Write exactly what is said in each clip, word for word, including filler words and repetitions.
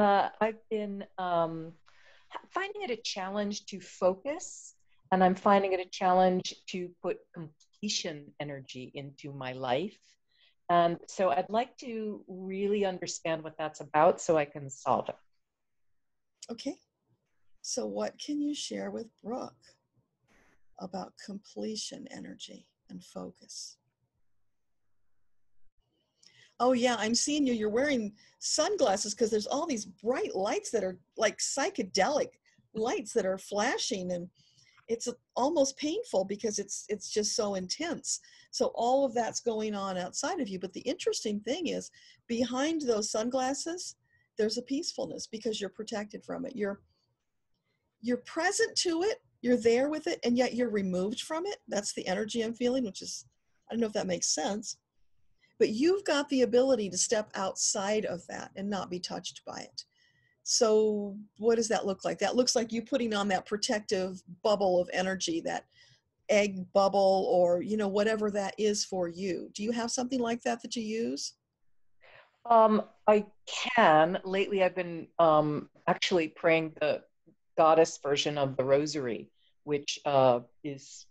uh, I've been um, finding it a challenge to focus, and I'm finding it a challenge to put completion energy into my life. And so I'd like to really understand what that's about so I can solve it. Okay. So what can you share with Brooke about completion energy and focus? Oh yeah, I'm seeing you. You're wearing sunglasses because there's all these bright lights that are like psychedelic lights that are flashing, and it's almost painful because it's it's just so intense. So all of that's going on outside of you. But the interesting thing is, behind those sunglasses, there's a peacefulness because you're protected from it. You're you're present to it, you're there with it, and yet you're removed from it. That's the energy I'm feeling, which is, I don't know if that makes sense, but you've got the ability to step outside of that and not be touched by it. So what does that look like? That looks like you putting on that protective bubble of energy, that egg bubble, or, you know, whatever that is for you. Do you have something like that that you use? Um, I can. Lately, I've been um, actually praying the goddess version of the rosary, which uh, is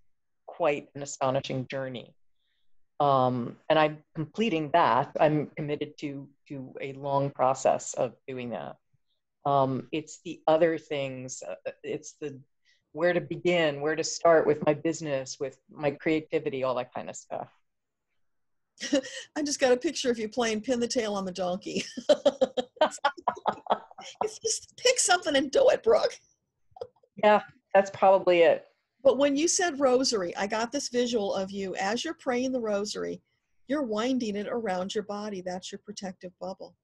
quite an astonishing journey. Um, and I'm completing that. I'm committed to, to a long process of doing that. Um, it's the other things. Uh, it's the where to begin, where to start with my business, with my creativity, all that kind of stuff. I just got a picture of you playing Pin the Tail on the Donkey. It's just pick something and do it, Brooke. Yeah, that's probably it. But when you said rosary, I got this visual of you as you're praying the rosary, you're winding it around your body. That's your protective bubble.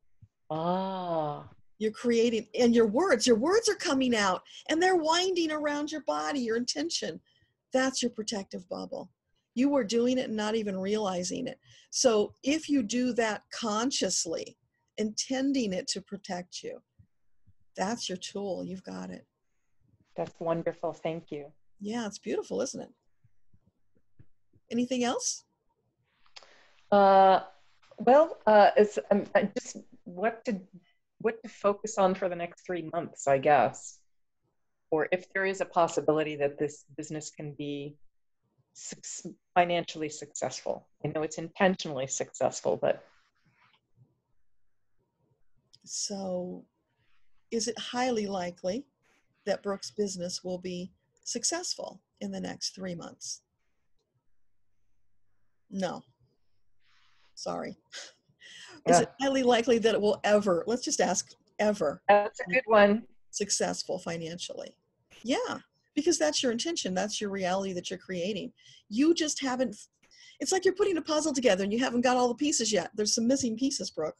Ah. You're creating, and your words, your words are coming out, and they're winding around your body, your intention. That's your protective bubble. You were doing it and not even realizing it. So if you do that consciously, intending it to protect you, that's your tool. You've got it. That's wonderful. Thank you. Yeah, it's beautiful, isn't it? Anything else? Uh, well, uh, it's um, just what to what to focus on for the next three months, I guess, or if there is a possibility that this business can be su- financially successful. I know it's intentionally successful, but so. Is it highly likely that Brooke's business will be successful in the next three months? No. Sorry. Yeah. Is it highly likely that it will ever, let's just ask ever. That's a good one. Successful financially. Yeah, because that's your intention. That's your reality that you're creating. You just haven't, it's like you're putting a puzzle together and you haven't got all the pieces yet. There's some missing pieces, Brooke.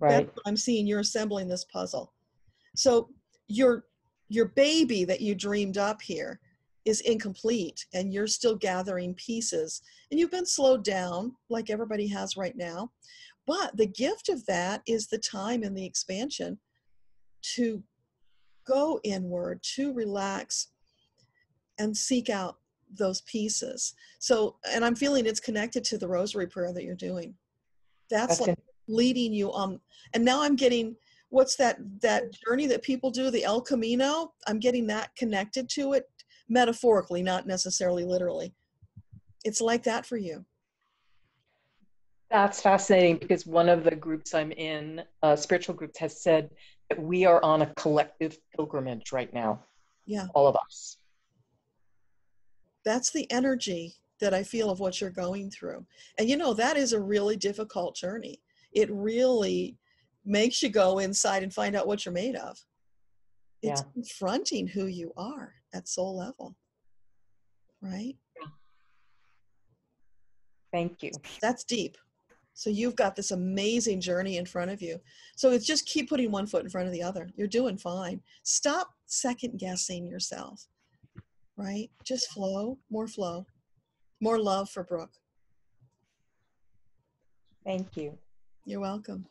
Right. That's what I'm seeing. You're assembling this puzzle. So your your baby that you dreamed up here is incomplete, and you're still gathering pieces, and you've been slowed down like everybody has right now. But the gift of that is the time and the expansion to go inward, to relax and seek out those pieces. So, and I'm feeling it's connected to the rosary prayer that you're doing. That's, That's like leading you on. And now I'm getting, what's that that journey that people do, the El Camino? I'm getting that connected to it metaphorically, not necessarily literally. It's like that for you. That's fascinating, because one of the groups I'm in, uh, spiritual groups, has said that we are on a collective pilgrimage right now. Yeah. All of us. That's the energy that I feel of what you're going through. And you know, that is a really difficult journey. It really makes you go inside and find out what you're made of. It's yeah. confronting who you are at soul level, right? Yeah. Thank you. That's deep. So you've got this amazing journey in front of you. So it's just keep putting one foot in front of the other. You're doing fine. Stop second guessing yourself, right? Just flow, more flow, more love for Brooke. Thank you. You're welcome.